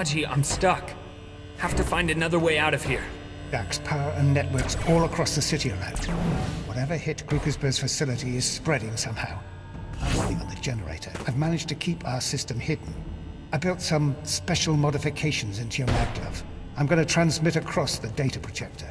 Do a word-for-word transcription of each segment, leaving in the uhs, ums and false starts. Gamaji, I'm stuck. Have to find another way out of here. Dax, power and networks all across the city are out. Whatever hit Grucusbird's facility is spreading somehow. I'm working on the generator. I've managed to keep our system hidden. I built some special modifications into your mag glove. I'm going to transmit across the data projector.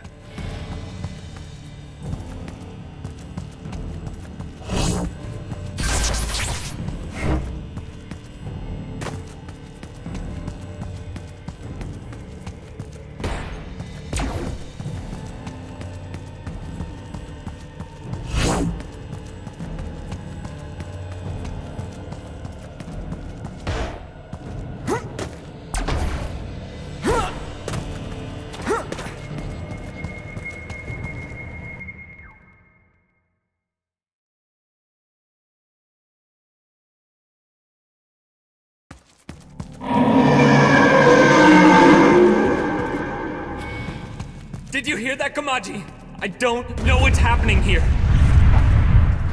Did you hear that, Gamaji? I don't know what's happening here.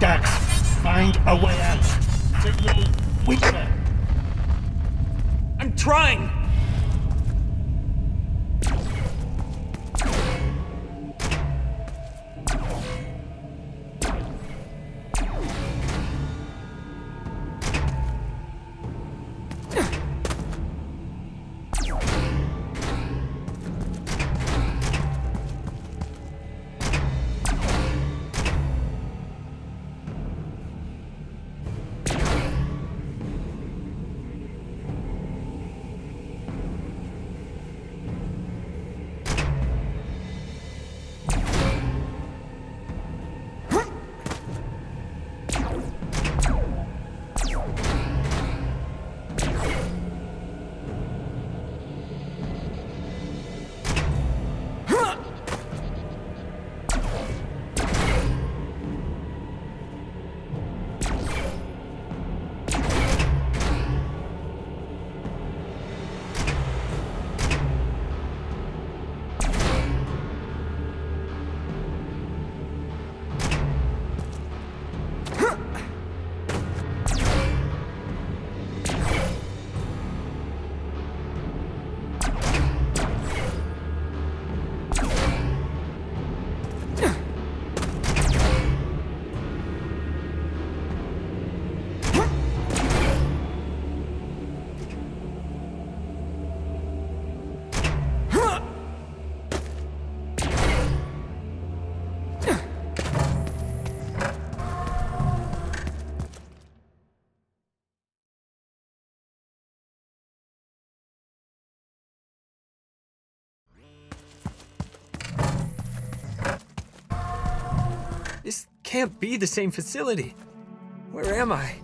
Dax, find a way out. Signal weaker. I'm trying. This can't be the same facility. Where am I?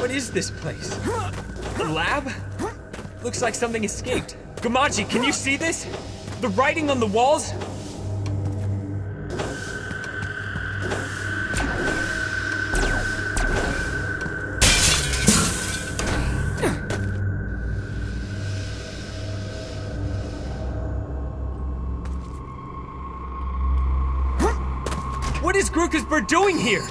What is this place? A lab? Looks like something escaped. Gamaji, can you see this? The writing on the walls? What is Grucusbird doing here?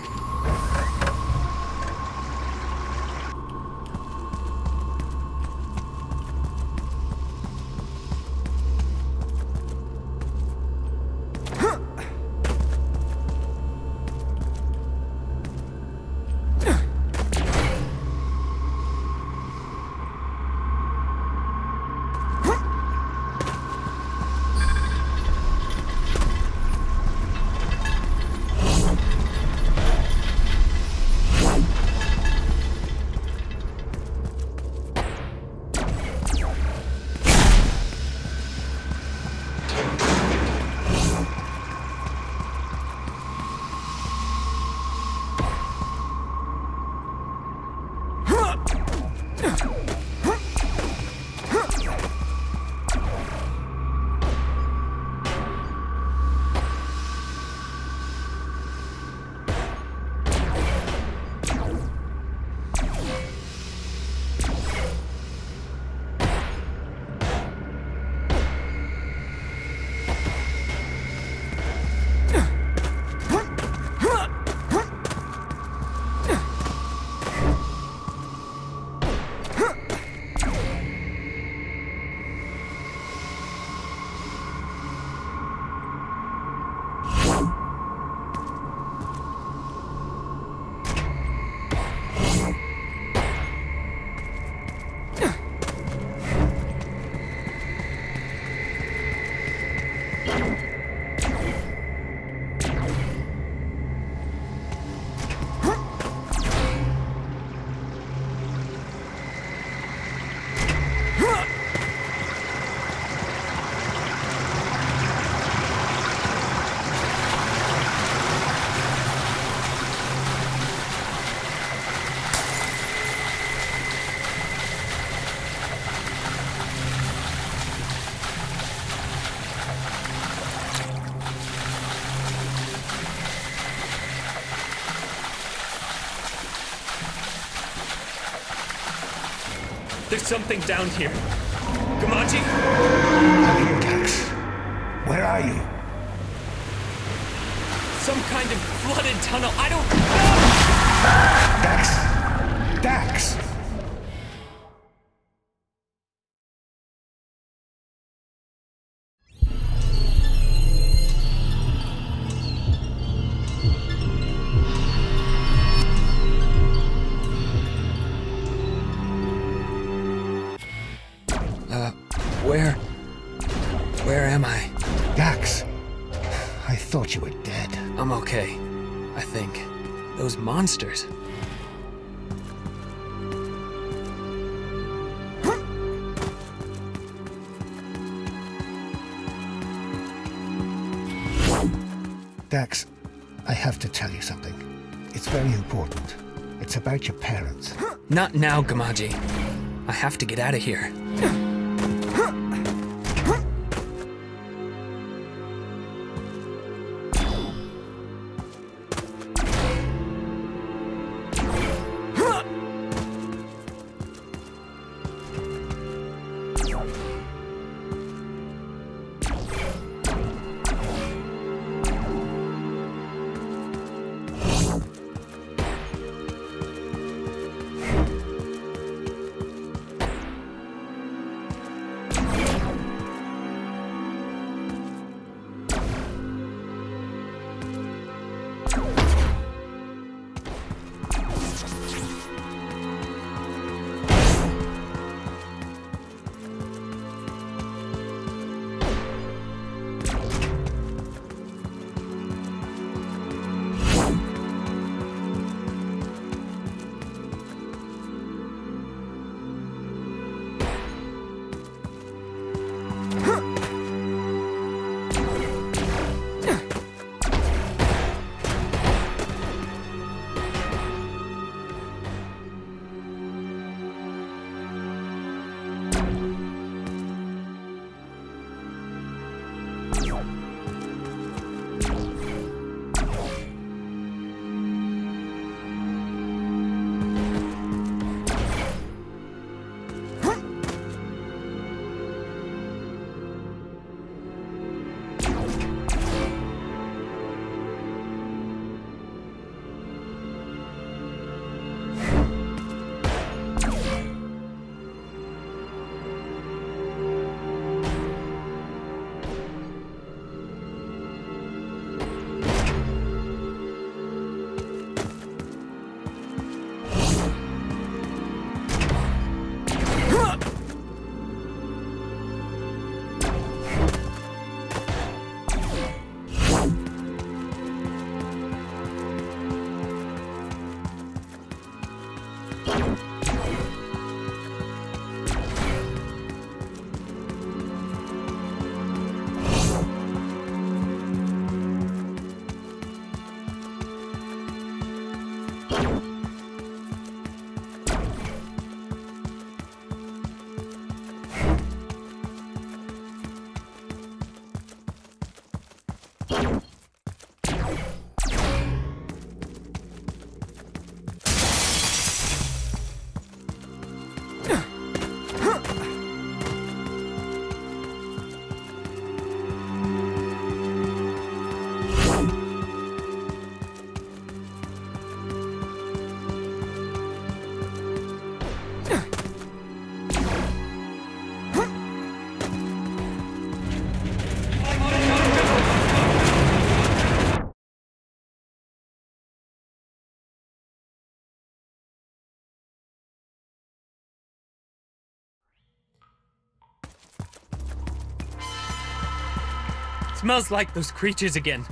There's something down here. Gamachi? Dax, where are you? Some kind of flooded tunnel. I don't know! Dax! Dax! Where... where am I? Dax! I thought you were dead. I'm okay, I think. Those monsters... Dax, I have to tell you something. It's very important. It's about your parents. Not now, Gamaji. I have to get out of here. Smells like those creatures again.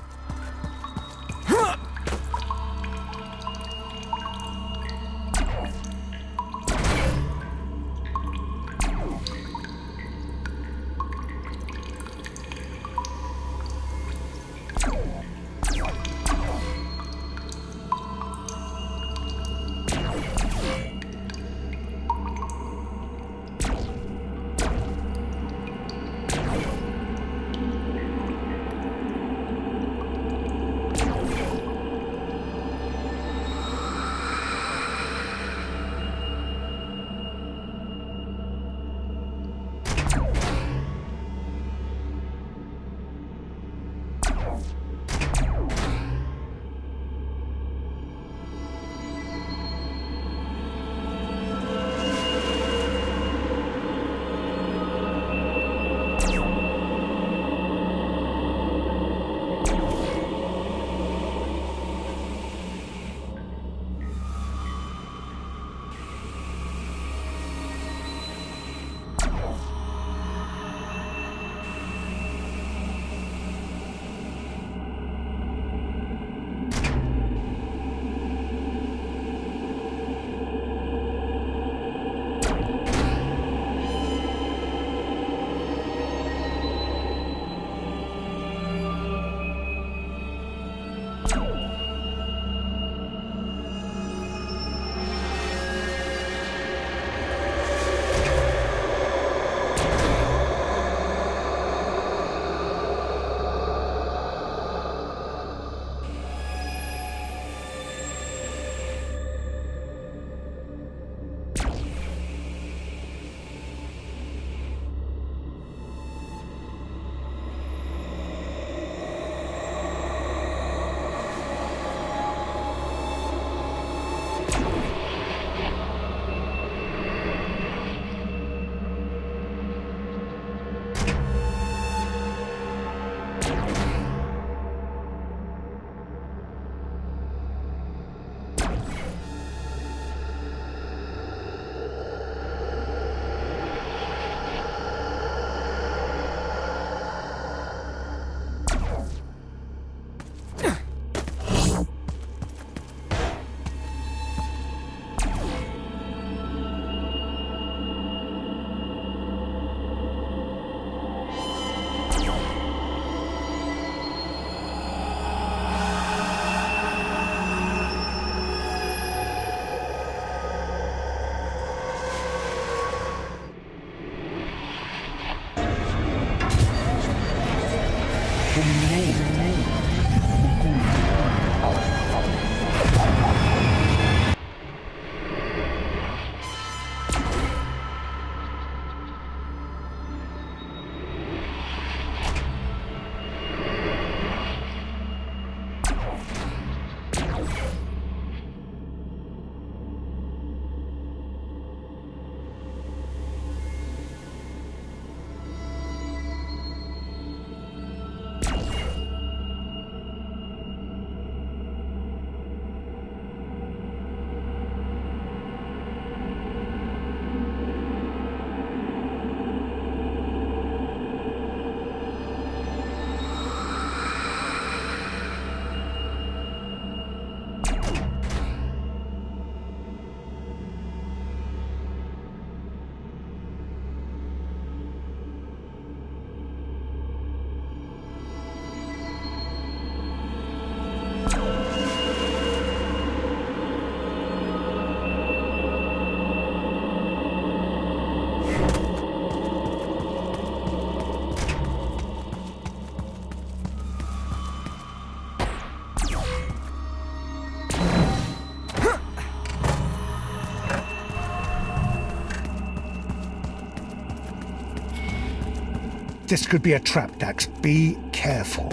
This could be a trap, Dax. Be careful.